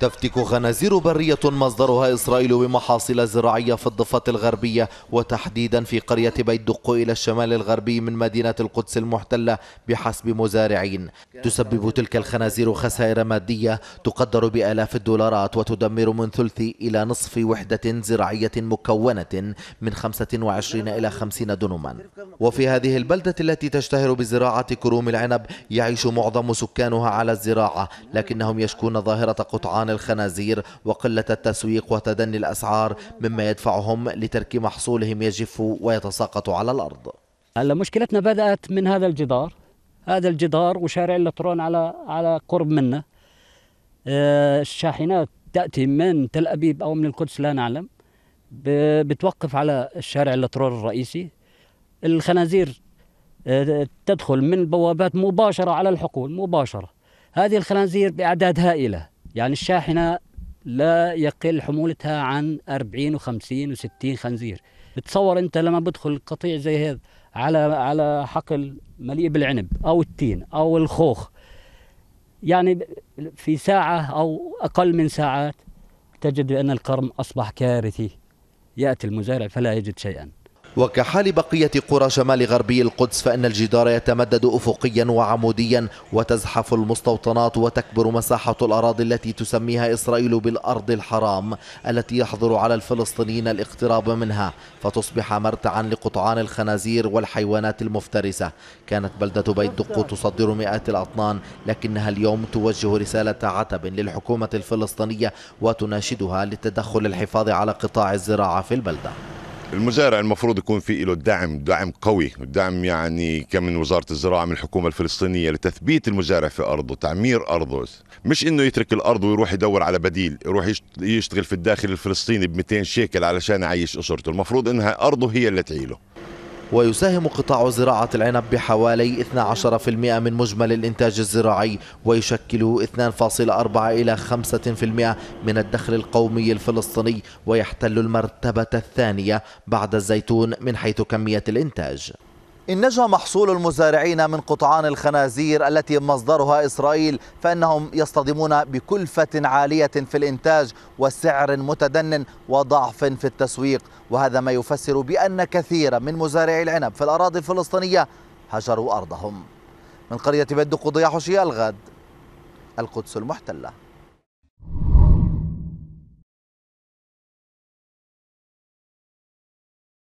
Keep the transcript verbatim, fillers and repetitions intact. تفتك خنازير برية مصدرها إسرائيل بمحاصيل زراعية في الضفة الغربية وتحديدا في قرية بيت دقو إلى الشمال الغربي من مدينة القدس المحتلة بحسب مزارعين. تسبب تلك الخنازير خسائر مادية تقدر بآلاف الدولارات وتدمر من ثلث إلى نصف وحدة زراعية مكونة من خمسة وعشرين إلى خمسين دنما. وفي هذه البلدة التي تشتهر بزراعة كروم العنب يعيش معظم سكانها على الزراعة، لكنهم يشكون ظاهرة قطعان الخنازير وقلة التسويق وتدني الأسعار مما يدفعهم لترك محصولهم يجف ويتساقط على الأرض. هلا مشكلتنا بدأت من هذا الجدار، هذا الجدار وشارع اللترون على على قرب منه. الشاحنات تأتي من تل أبيب أو من القدس لا نعلم، بتوقف على الشارع اللترون الرئيسي. الخنازير تدخل من البوابات مباشرة على الحقول مباشرة. هذه الخنازير بأعداد هائلة، يعني الشاحنة لا يقل حمولتها عن أربعين وخمسين وستين خنزير. بتصور أنت لما بدخل قطيع زي هذا على على حقل مليء بالعنب أو التين أو الخوخ، يعني في ساعة أو أقل من ساعات تجد بأن القرم أصبح كارثي، يأتي المزارع فلا يجد شيئا. وكحال بقية قرى شمال غربي القدس فإن الجدار يتمدد أفقيا وعموديا وتزحف المستوطنات وتكبر مساحة الأراضي التي تسميها إسرائيل بالأرض الحرام التي يحظر على الفلسطينيين الاقتراب منها فتصبح مرتعا لقطعان الخنازير والحيوانات المفترسة. كانت بلدة بيت دقو تصدر مئات الأطنان، لكنها اليوم توجه رسالة عتب للحكومة الفلسطينية وتناشدها للتدخل للحفاظ على قطاع الزراعة في البلدة. المزارع المفروض يكون في له دعم، دعم قوي، دعم يعني كم من وزارة الزراعة من الحكومة الفلسطينية لتثبيت المزارع في أرضه، تعمير أرضه، مش إنه يترك الأرض ويروح يدور على بديل، يروح يشتغل في الداخل الفلسطيني ب مئتين شيكل علشان يعيش أسرته. المفروض إنها أرضه هي اللي تعيله. ويساهم قطاع زراعة العنب بحوالي اثني عشر بالمئة من مجمل الإنتاج الزراعي ويشكل اثنين فاصلة أربعة إلى خمسة بالمئة من الدخل القومي الفلسطيني ويحتل المرتبة الثانية بعد الزيتون من حيث كمية الإنتاج. إن نجا محصول المزارعين من قطعان الخنازير التي مصدرها إسرائيل فإنهم يصطدمون بكلفة عالية في الإنتاج وسعر متدنٍ وضعف في التسويق، وهذا ما يفسر بأن كثيرا من مزارعي العنب في الأراضي الفلسطينية هجروا أرضهم. من قرية بيت دقو، ضياء حوشية، الغد، القدس المحتلة.